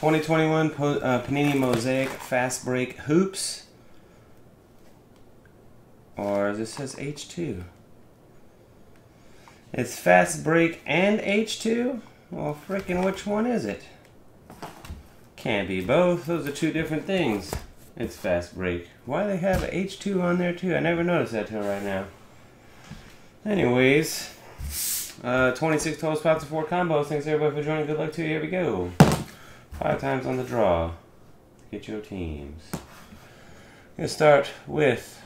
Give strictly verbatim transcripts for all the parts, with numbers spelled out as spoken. twenty twenty-one uh, Panini Mosaic Fast Break Hoops. Or this says H two. It's Fast Break and H two? Well, freaking which one is it? Can't be both. Those are two different things. It's Fast Break. Why they have H two on there too? I never noticed that till right now. Anyways, uh, twenty-six total spots and four combos. Thanks everybody for joining. Good luck to you. Here we go. Five times on the draw. Get your teams. I'm gonna start with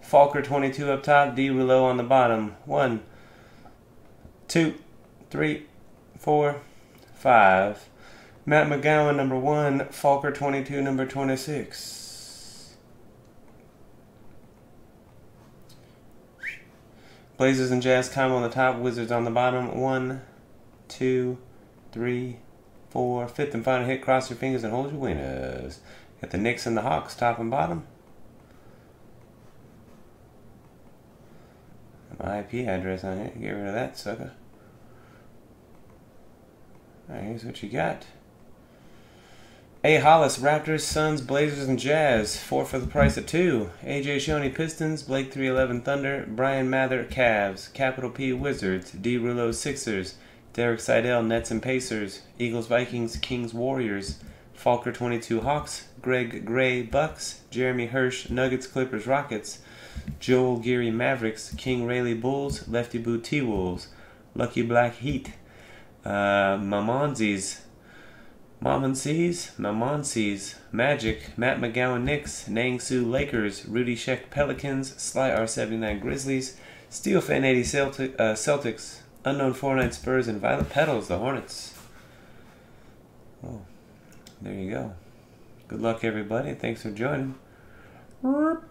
Falker twenty-two up top, D Rouleau on the bottom. One, two, three, four, five. Matt McGowan, number one. Falker twenty-two, number twenty-six. Blazers and Jazz combo on the top. Wizards on the bottom. One, two, three, four. Fifth and final hit. Cross your fingers and hold your winners. Got the Knicks and the Hawks, top and bottom. My I P address on it. Get rid of that sucker. Alright, here's what you got. A. Hollis, Raptors, Suns, Blazers, and Jazz. Four for the price of two. A J Shoney, Pistons. Blake three eleven, Thunder. Brian Mather, Cavs. Capital P, Wizards. D. Rouleau, Sixers. Derek Seidel, Nets and Pacers. Eagles, Vikings, Kings, Warriors. Falker, twenty-two, Hawks. Greg Gray, Bucks. Jeremy Hirsch, Nuggets, Clippers, Rockets. Joel Geary, Mavericks. King Raleigh, Bulls. Lefty Boo, T-Wolves. Lucky Black, Heat. Uh, Mamonzies. Mamonsees, Mamonsees, Magic, Matt McGowan Knicks, Nang Soo Lakers, Rudy Sheck Pelicans, Sly R seventy-nine Grizzlies, Steel Fan eighty Celtic, uh, Celtics, Unknown four nine Spurs, and Violet Petals, the Hornets. Oh, there you go. Good luck, everybody. Thanks for joining. Um,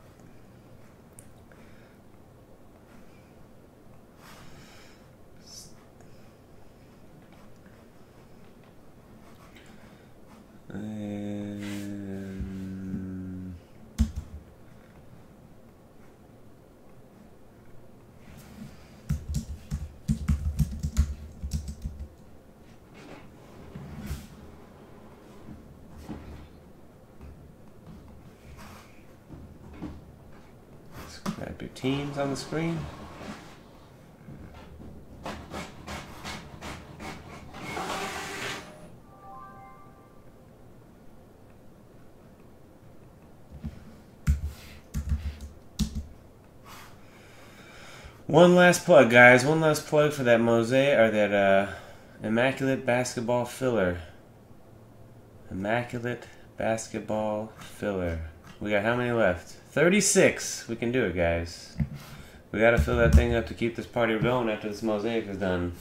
let's grab your teams on the screen. One last plug, guys. One last plug for that mosaic or that uh, immaculate basketball filler. Immaculate basketball filler. We got how many left? thirty-six. We can do it, guys. We gotta fill that thing up to keep this party going after this mosaic is done.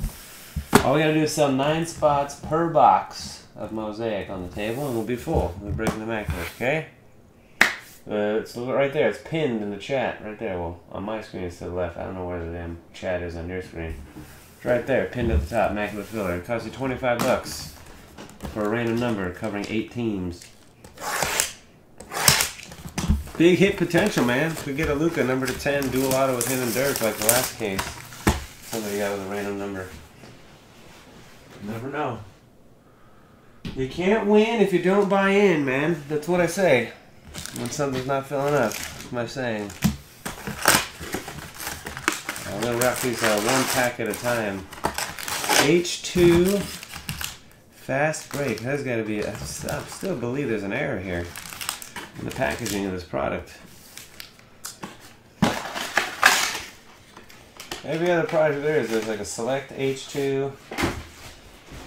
All we gotta do is sell nine spots per box of mosaic on the table, and we'll be full. We're breaking the immaculate, okay? Uh, it's right there. It's pinned in the chat. Right there. Well, on my screen it's to the left. I don't know where the damn chat is on your screen. It's right there. Pinned at the top. Immaculate filler. It costs you twenty-five bucks for a random number covering eight teams. Big hit potential, man. We get a Luka number to ten. Dual auto with him and Dirk like the last case. Somebody got with a random number. You never know. You can't win if you don't buy in, man. That's what I say. When something's not filling up, what am I saying? I'm going to wrap these uh, one pack at a time. H two Fast Break. That's got to be... I still believe there's an error here in the packaging of this product. Every other product there is, there's like a Select H two.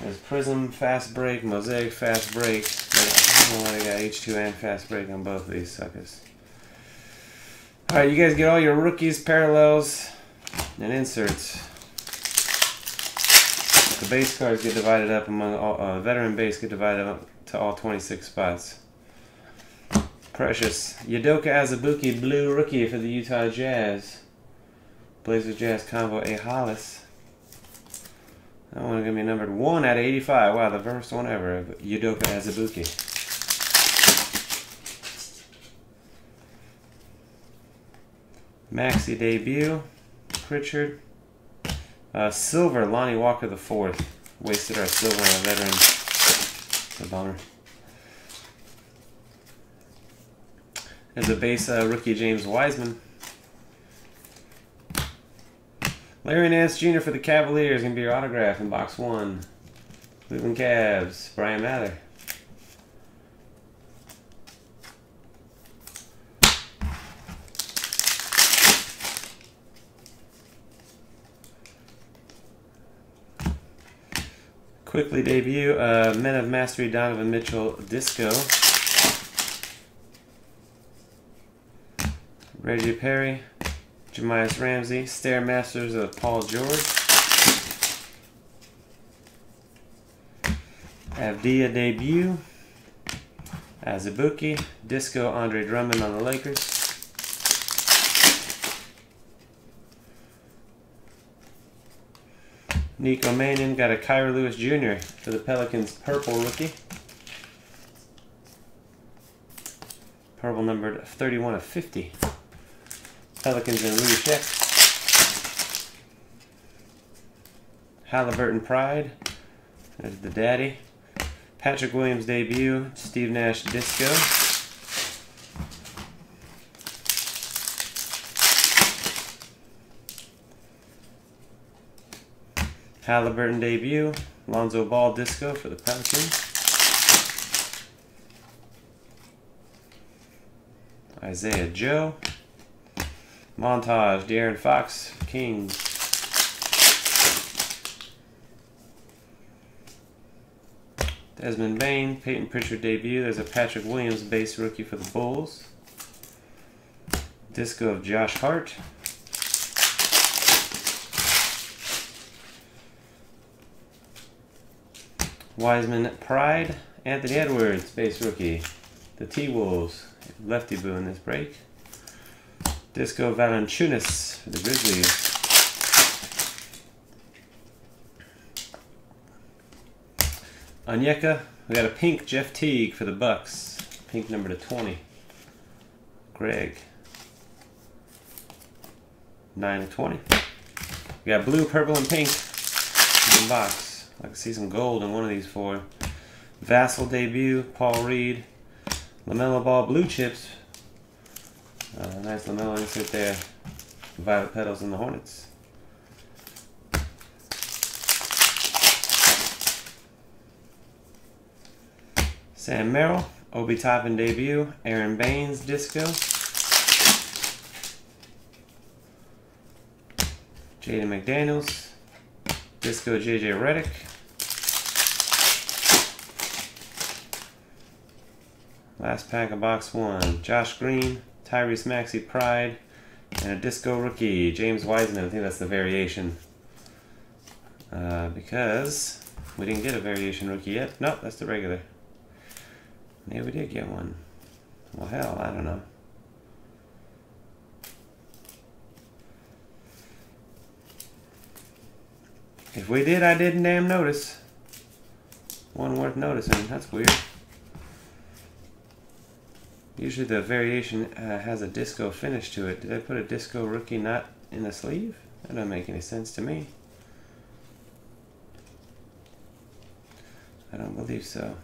There's Prism Fast Break, Mosaic Fast Break. I don't know why I got H two and Fast Break on both of these suckers. Alright, you guys get all your rookies, parallels, and inserts. The base cards get divided up among all, uh, veteran base get divided up to all twenty-six spots. Precious. Yudoka Azubuike, blue rookie for the Utah Jazz. Blazers Jazz combo, A. Hollis. That one's going to be numbered one out of eighty-five. Wow, the first one ever. Yudoka Azubuike. Maxey debut, Pritchard, uh, silver, Lonnie Walker the Fourth. Wasted our silver on a veteran. It's a bummer. There's a base uh, rookie James Wiseman. Larry Nance Junior for the Cavaliers. Going to be your autograph in box one. Cleveland Cavs. Brian Mather. Quickly debut, uh, Men of Mastery, Donovan Mitchell, Disco. Reggie Perry, Jamias Ramsey, Stairmasters of Paul George. Avdija debut. Azubuike, Disco, Andre Drummond on the Lakers. Nico Mannion got a Kyrie Lewis Junior for the Pelicans, purple rookie. Purple numbered thirty-one of fifty. Pelicans and Louis Sheck. Halliburton Pride. There's the daddy. Patrick Williams debut. Steve Nash Disco. Halliburton debut, Lonzo Ball Disco for the Pelicans. Isaiah Joe. Montage, De'Aaron Fox, Kings. Desmond Bain, Peyton Pritchard debut. There's a Patrick Williams base rookie for the Bulls. Disco of Josh Hart. Wiseman Pride, Anthony Edwards, base rookie. The T-Wolves, lefty boo in this break. Disco Valanciunas for the Grizzlies. Onyeka, we got a pink Jeff Teague for the Bucks. Pink number to twenty. Greg. nine of twenty. We got blue, purple, and pink in the box. I can see some gold in one of these four. Vassal debut, Paul Reed. LaMelo Ball blue chips. Uh, nice LaMelo insert there. Violet Petals and the Hornets. Sam Merrill, Obi Toppin debut. Aaron Baines Disco. Jaden McDaniels. Disco J J Redick. Last pack of box one. Josh Green, Tyrese Maxey Pride, and a Disco rookie, James Wiseman. I think that's the variation. Uh, because we didn't get a variation rookie yet. Nope, that's the regular. Maybe we did get one. Well, hell, I don't know. If we did, I didn't damn notice. One worth noticing. That's weird. Usually the variation uh, has a Disco finish to it. Did I put a Disco rookie not in the sleeve? That doesn't make any sense to me. I don't believe so.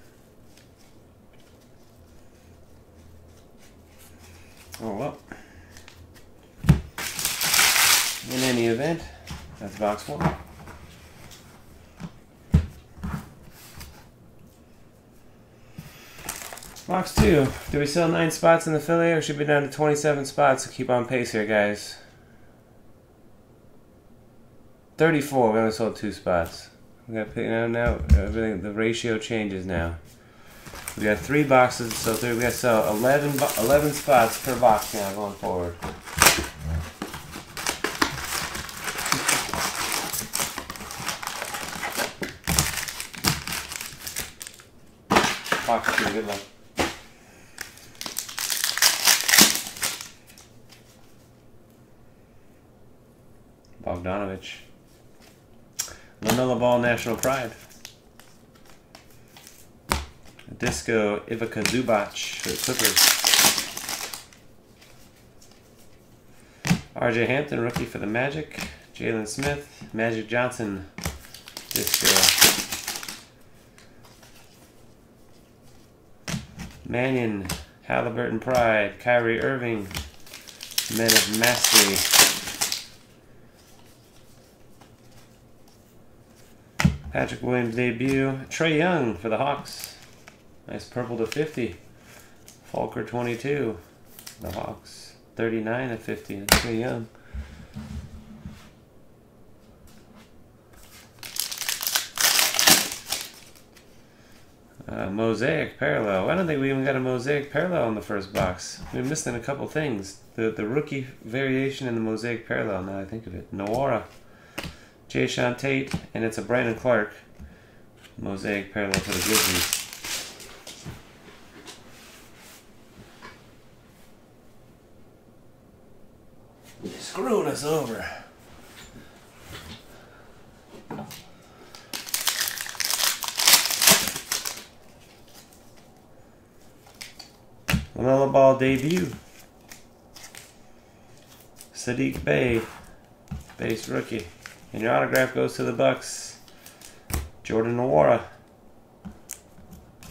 Oh well. In any event, that's box one. Box two. Do we sell nine spots in the Philly, or should we be down to twenty-seven spots to keep on pace here, guys? thirty-four. We only sold two spots. We got you know, now everything. The ratio changes now. We got three boxes, so three. We got to sell eleven, eleven spots per box now going forward. Box two. Good luck. Bogdanovich. LaMelo Ball National Pride. Disco Ivica Zubac for the Clippers. R J Hampton, rookie for the Magic. Jalen Smith, Magic Johnson, Disco. Mannion, Halliburton Pride, Kyrie Irving, Men of Mastery. Patrick Williams debut. Trey Young for the Hawks. Nice purple to fifty. Falker twenty-two. The Hawks thirty-nine of fifty. That's Trey Young. Uh, mosaic parallel. I don't think we even got a mosaic parallel in the first box. We were missing a couple things. The the rookie variation and the mosaic parallel, now I think of it. Nwora, Jayshawn Tate, and it's a Brandon Clark. Mosaic parallel for the Grizzlies. You're screwing us over. LaMelo Ball debut. Saddiq Bey, base rookie. And your autograph goes to the Bucks. Jordan Nwora.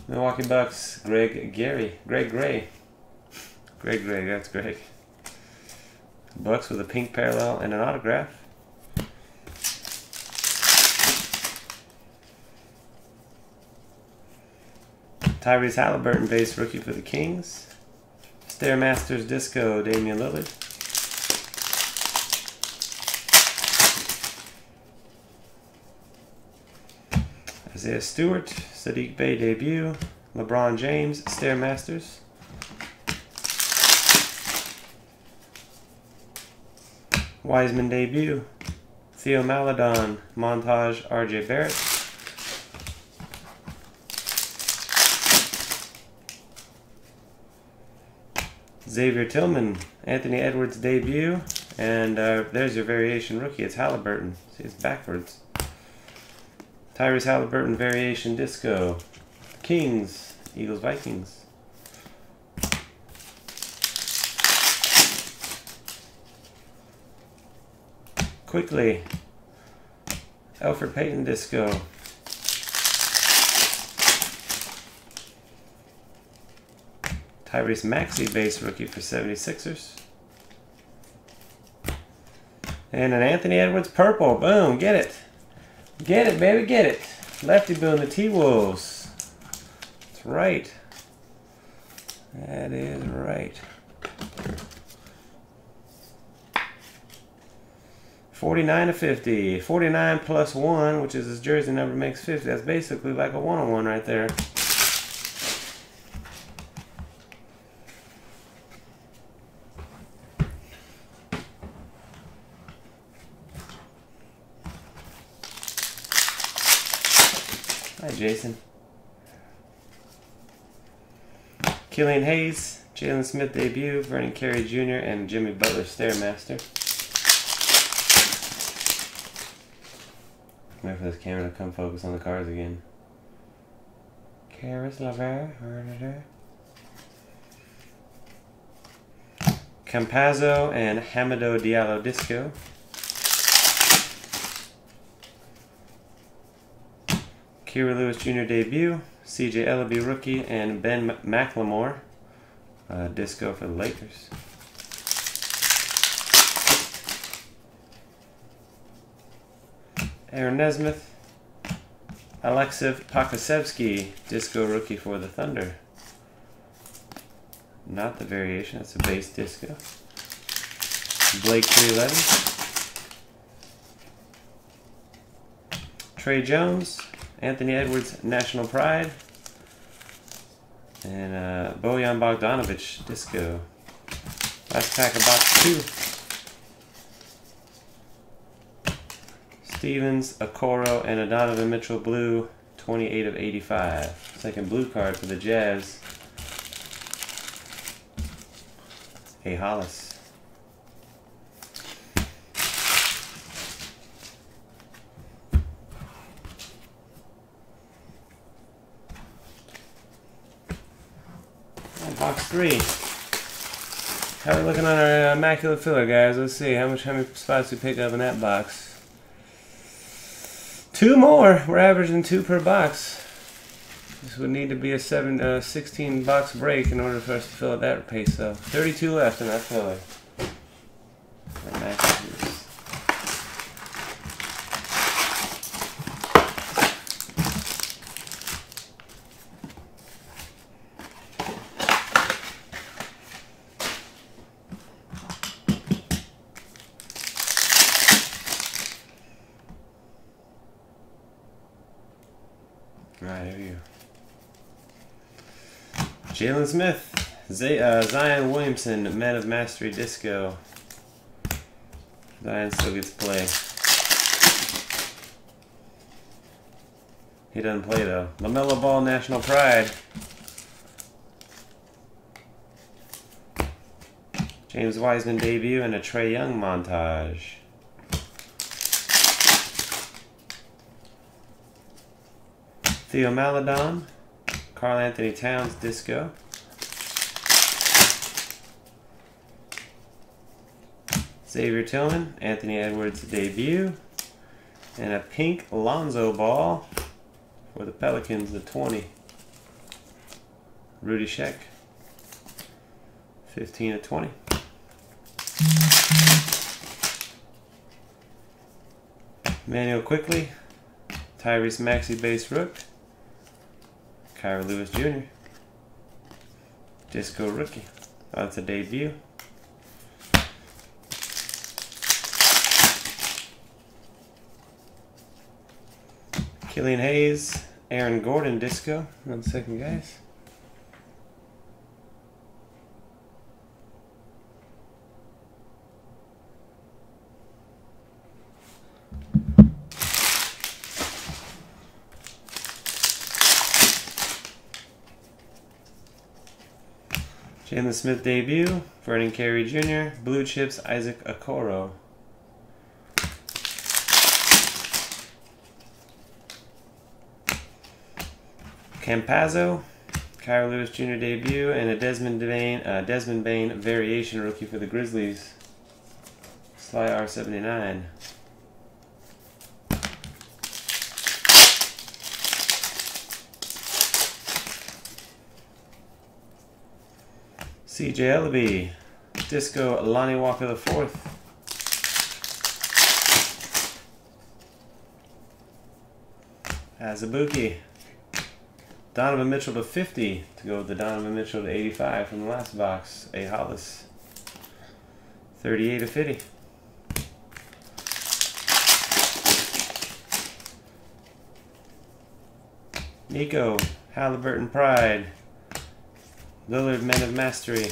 Milwaukee Bucks. Greg Gary. Greg Gray. Greg Gray, that's Greg. Bucks with a pink parallel and an autograph. Tyrese Halliburton, base rookie for the Kings. Stairmasters Disco, Damian Lillard. Isaiah Stewart, Saddiq Bey debut. LeBron James, Stairmasters. Wiseman debut. Theo Maledon, Montage, R J Barrett. Xavier Tillman, Anthony Edwards debut, and uh, there's your variation rookie. It's Halliburton. See, it's backwards. Tyrese Halliburton variation disco. Kings, Eagles, Vikings. Quickly, Elfrid Payton disco. Tyrese Maxey, base rookie for seventy-sixers. And an Anthony Edwards purple. Boom, get it. Get it, baby, get it. Lefty Boone, the T-Wolves. That's right. That is right. forty-nine of fifty. forty-nine plus one, which is his jersey number, makes fifty. That's basically like a one-on-one right there. Hi, Jason. Killian Hayes, Jalen Smith debut, Vernon Carey Junior, and Jimmy Butler Stairmaster. Wait for this camera to come focus on the cards again. Karis LeVert, Campazzo, and Hamidou Diallo Disco. Kira Lewis Junior debut, C J. Elleby rookie, and Ben McLemore, uh, disco for the Lakers. Aaron Nesmith, Alexiv Pokuševski, disco rookie for the Thunder. Not the variation, that's a base disco. Blake three eleven. Trey Jones. Anthony Edwards, National Pride, and uh, Bojan Bogdanovic, Disco. Last pack of box two. Stevens, Okoro, and a Donovan Mitchell blue, twenty-eight of eighty-five. Second blue card for the Jazz. Hey, Hollis. Box three. How are we looking on our immaculate filler, guys? Let's see how much how many spots we pick up in that box. Two more. We're averaging two per box. This would need to be a seven, uh, sixteen box break in order for us to fill out that pace up. thirty-two left in that filler. Alright, here we go. Jalen Smith, Z uh, Zion Williamson, Man of Mastery Disco. Zion still gets play. He doesn't play though. LaMelo Ball, National Pride. James Wiseman debut and a Trey Young montage. Theo Maledon, Carl Anthony Towns, Disco. Xavier Tillman, Anthony Edwards, debut. And a pink Lonzo Ball for the Pelicans, the twenty. Rudy Sheck, fifteen of twenty. Manuel Quickly, Tyrese Maxey, base rook. Kyrie Lewis Junior Disco rookie. Oh, that's a debut. Killian Hayes, Aaron Gordon, Disco. One second, guys. Jalen Smith debut, Vernon Carey Junior, Blue Chips, Isaac Okoro. Campazzo, Kyrie Lewis Junior debut, and a Desmond Bain, uh, Desmond Bain variation rookie for the Grizzlies. Sly R seventy-nine. C J. Elleby, Disco, Lonnie Walker the Fourth. Azubuike, Donovan Mitchell to fifty to go with the Donovan Mitchell to eighty-five from the last box. A Hollis, thirty-eight of fifty. Nico, Halliburton Pride. Lillard, Men of Mastery.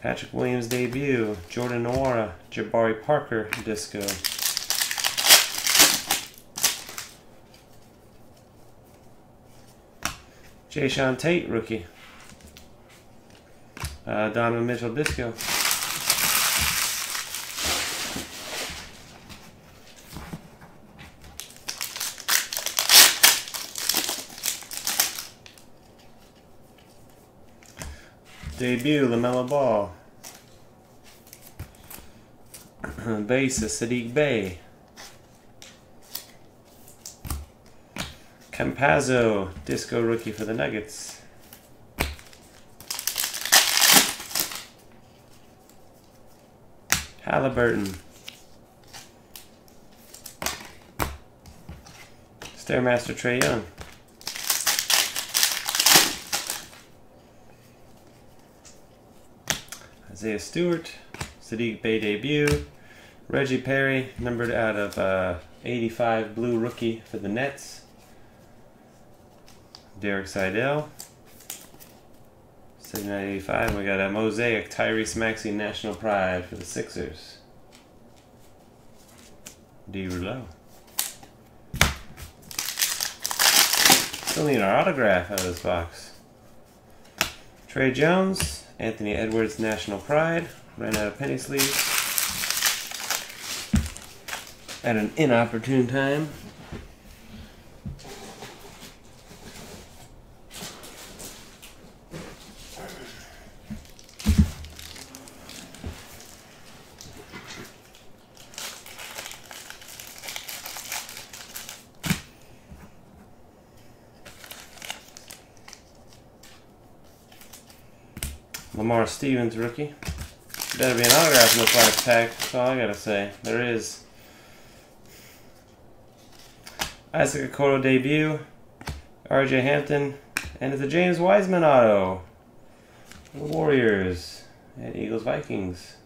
Patrick Williams debut. Jordan Nwora, Jabari Parker, Disco. Jayshawn Tate, rookie. Uh, Donovan Mitchell, Disco. Debut, LaMelo Ball. Base is Saddiq Bey. Campazzo, Disco rookie for the Nuggets. Halliburton. Stairmaster Trey Young. Isaiah Stewart, Saddiq Bey debut, Reggie Perry, numbered out of uh, eighty-five, blue rookie for the Nets. Derek Seidel, seventy-nine eighty-five. We got a mosaic Tyrese Maxey, National Pride for the Sixers. D. Rouleau. Still need our autograph out of this box. Trey Jones. Anthony Edwards, National Pride. Ran out of penny sleeves at an inopportune time. Lamar Stevens rookie. Better be an autograph in this last pack, that's all I gotta say. There is. Isaac Okoro debut. R J Hampton. And it's a James Wiseman auto. The Warriors. And Eagles Vikings.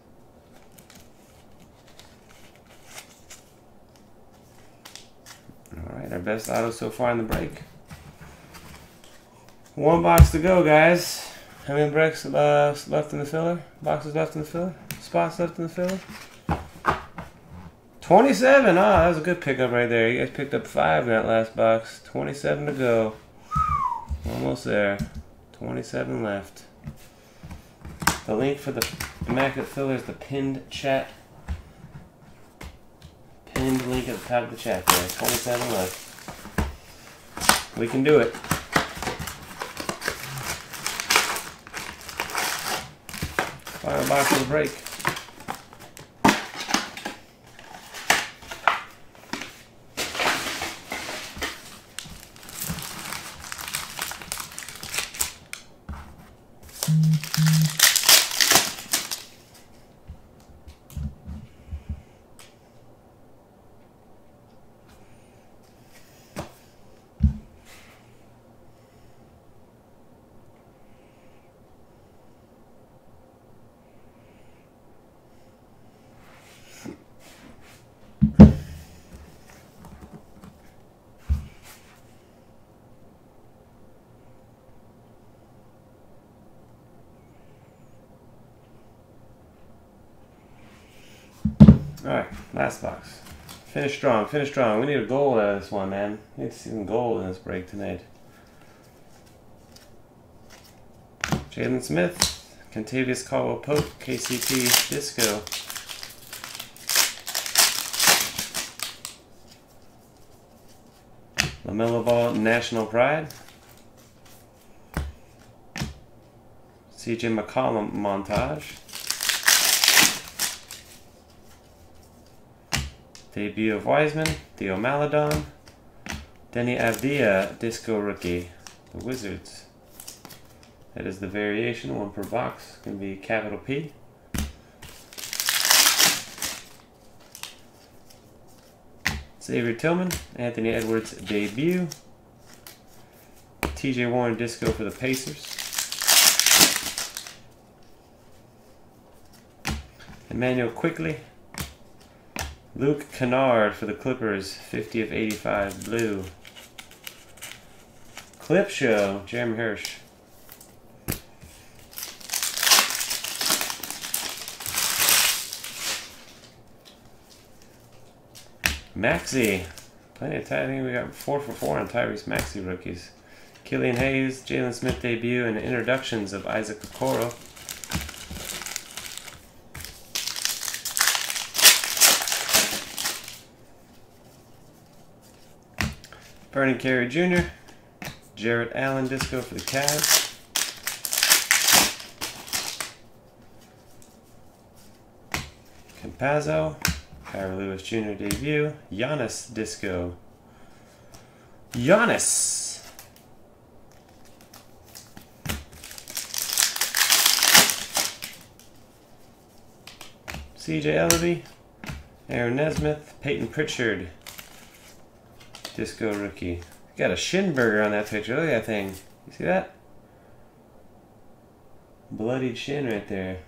Alright, our best auto so far in the break. One box to go, guys. How many breaks uh, left in the filler? Boxes left in the filler? Spots left in the filler? twenty-seven! Ah, oh, that was a good pickup right there. You guys picked up five in that last box. twenty-seven to go. Almost there. twenty-seven left. The link for the Immaculate Filler is the pinned chat. Pinned link at the top of the chat there. twenty-seven left. We can do it. Final box of the break. Alright, last box. Finish strong, finish strong. We need a gold out of this one, man. We need to see some gold in this break tonight. Jalen Smith, Kentavious Caldwell-Pope, K C P, Disco. LaMelo Ball, National Pride. C J McCollum, Montage. Debut of Wiseman, Theo Maledon, Deni Avdija, Disco Rookie, the Wizards. That is the variation, one per box, it's going to be capital P. Xavier Tillman, Anthony Edwards debut. T J Warren Disco for the Pacers. Emmanuel Quickley. Luke Kennard for the Clippers, fifty of eighty-five, blue. Clip Show, Jeremy Hirsch. Maxey, plenty of time. I think we got four for four on Tyrese Maxey rookies. Killian Hayes, Jalen Smith debut, and introductions of Isaac Okoro. Vernon Carey Junior Jarrett Allen Disco for the Cavs. Campazzo. Kyrie Lewis Junior debut. Giannis Disco. Giannis! C J. Elleby. Aaron Nesmith. Peyton Pritchard. Disco rookie. Got a Shinburger on that picture. Look at that thing. You see that? Bloodied shin right there.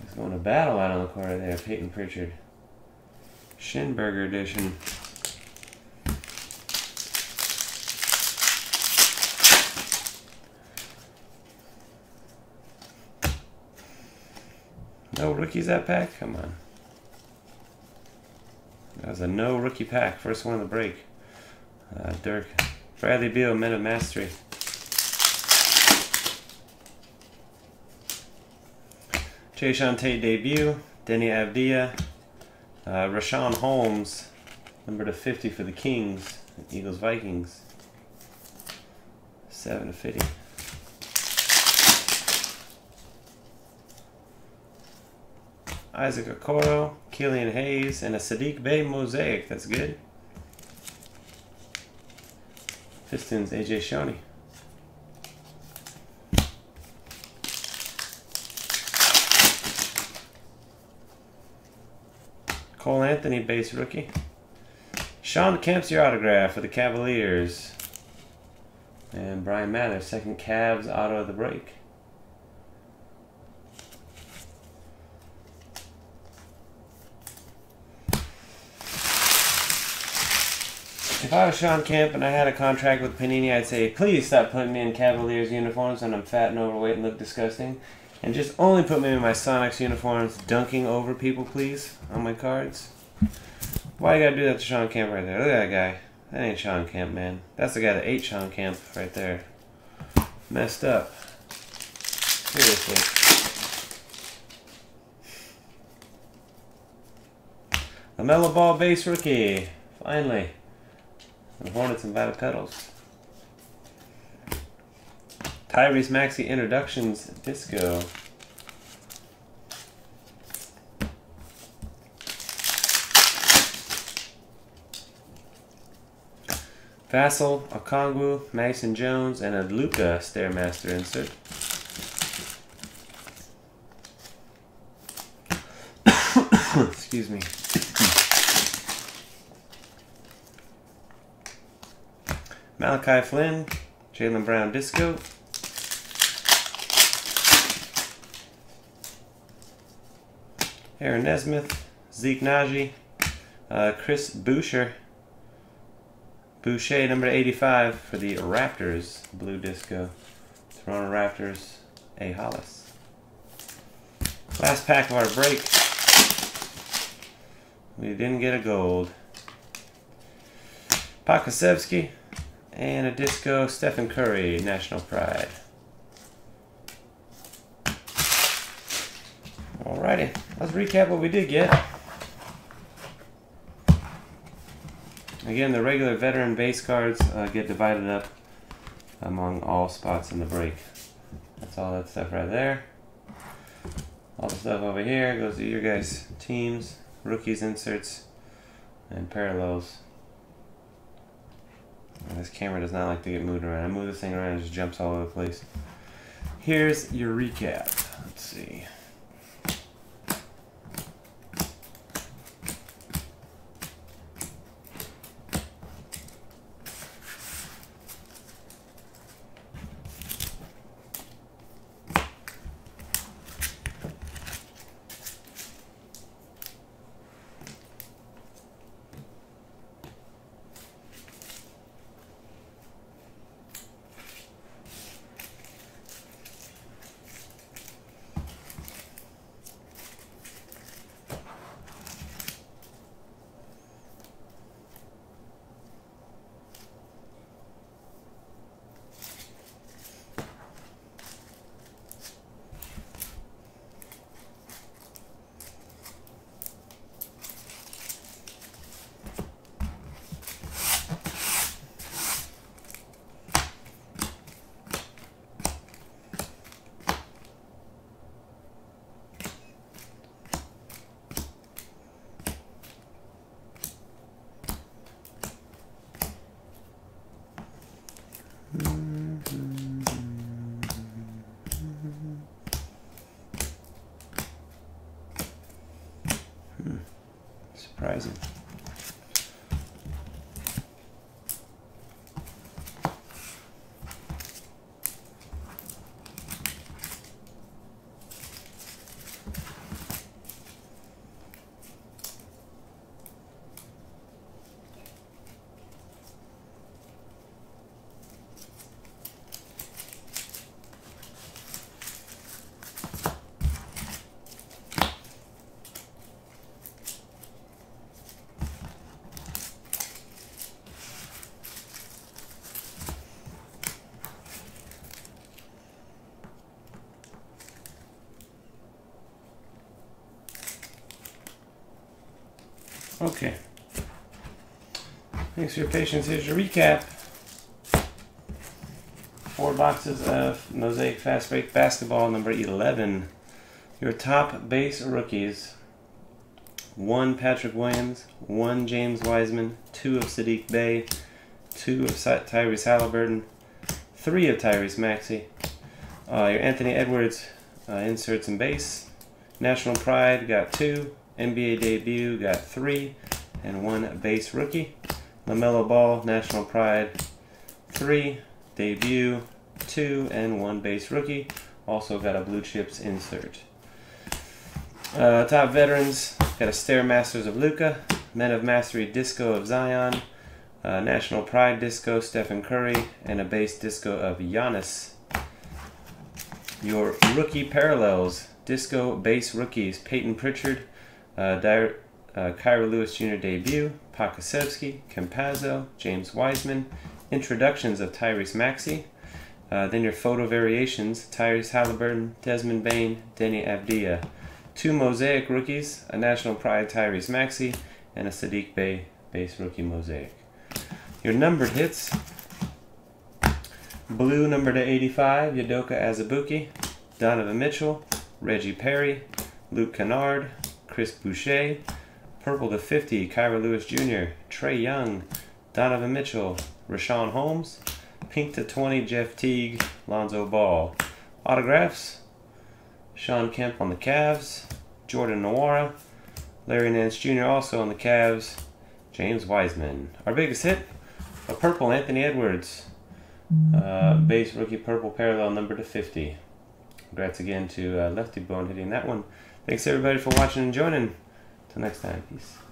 He's going to battle out on the corner there. Peyton Pritchard. Shinburger edition. No rookies that pack? Come on. That was a no rookie pack. First one of the break. Uh, Dirk. Bradley Beal, Men of Mastery. Jason Tate debut. Deni Avdija. Uh, Rashawn Holmes. Number to fifty for the Kings. Eagles Vikings. seven to fifty. Isaac Okoro, Killian Hayes, and a Saddiq Bey mosaic. That's good. Pistons, A J Shoney. Cole Anthony, base rookie. Sean Kemp's your autograph for the Cavaliers. And Brian Mather, second Cavs auto of the break. If I was Sean Kemp and I had a contract with Panini, I'd say, please stop putting me in Cavaliers uniforms when I'm fat and overweight and look disgusting. And just only put me in my Sonics uniforms, dunking over people, please, on my cards. Why you gotta do that to Sean Kemp right there? Look at that guy. That ain't Sean Kemp, man. That's the guy that ate Sean Kemp right there. Messed up. Seriously. LaMelo Ball base rookie. Finally. The Hornets and Vital Petals. Tyrese Maxey Introductions Disco. Vassell, Okongwu, Mason Jones, and a Luka Stairmaster insert. Excuse me. Malachi Flynn, Jaylen Brown Disco. Aaron Nesmith, Zeke Naji, uh, Chris Boucher. Boucher, number eighty-five for the Raptors, blue disco. Toronto Raptors, A. Hollis. Last pack of our break. We didn't get a gold. Pokuševski, and a disco, Stephen Curry, National Pride. Alrighty, let's recap what we did get. Again, the regular veteran base cards uh, get divided up among all spots in the break. That's all that stuff right there. All the stuff over here goes to your guys' teams, rookies, inserts, and parallels. And this camera does not like to get moved around. I move this thing around and it just jumps all over the place. Here's your recap. Let's see. Surprising. Okay. Thanks for your patience. Here's your recap. Four boxes of Mosaic Fast Break Basketball, number eleven. Your top base rookies. One Patrick Williams, one James Wiseman, two of Saddiq Bey, two of Tyrese Halliburton, three of Tyrese Maxey. Uh, your Anthony Edwards uh, inserts and base. National Pride got two. N B A debut, got three, and one base rookie. LaMelo Ball, National Pride, three, debut, two, and one base rookie. Also got a blue chips insert. Uh, top veterans, got a Stairmasters of Luka, Men of Mastery Disco of Zion, uh, National Pride Disco, Stephen Curry, and a base disco of Giannis. Your rookie parallels, disco base rookies, Peyton Pritchard, uh, Di uh, Kira Lewis Junior debut, Pokuševski, Campazzo, James Wiseman, introductions of Tyrese Maxey, uh, then your photo variations, Tyrese Halliburton, Desmond Bain, Deni Avdija, two mosaic rookies, a National Pride Tyrese Maxey, and a Saddiq Bey base rookie mosaic. Your numbered hits, blue number to eighty-five, Yudoka Azubuike, Donovan Mitchell, Reggie Perry, Luke Kennard, Chris Boucher, purple to fifty, Kyrie Lewis Junior, Trey Young, Donovan Mitchell, Rashawn Holmes, pink to twenty, Jeff Teague, Lonzo Ball. Autographs, Sean Kemp on the Cavs, Jordan Nwora, Larry Nance Junior also on the Cavs, James Wiseman. Our biggest hit, a purple Anthony Edwards. Uh, base rookie purple parallel number to fifty. Congrats again to uh, Lefty Bone hitting that one. Thanks everybody for watching and joining. Till next time, peace.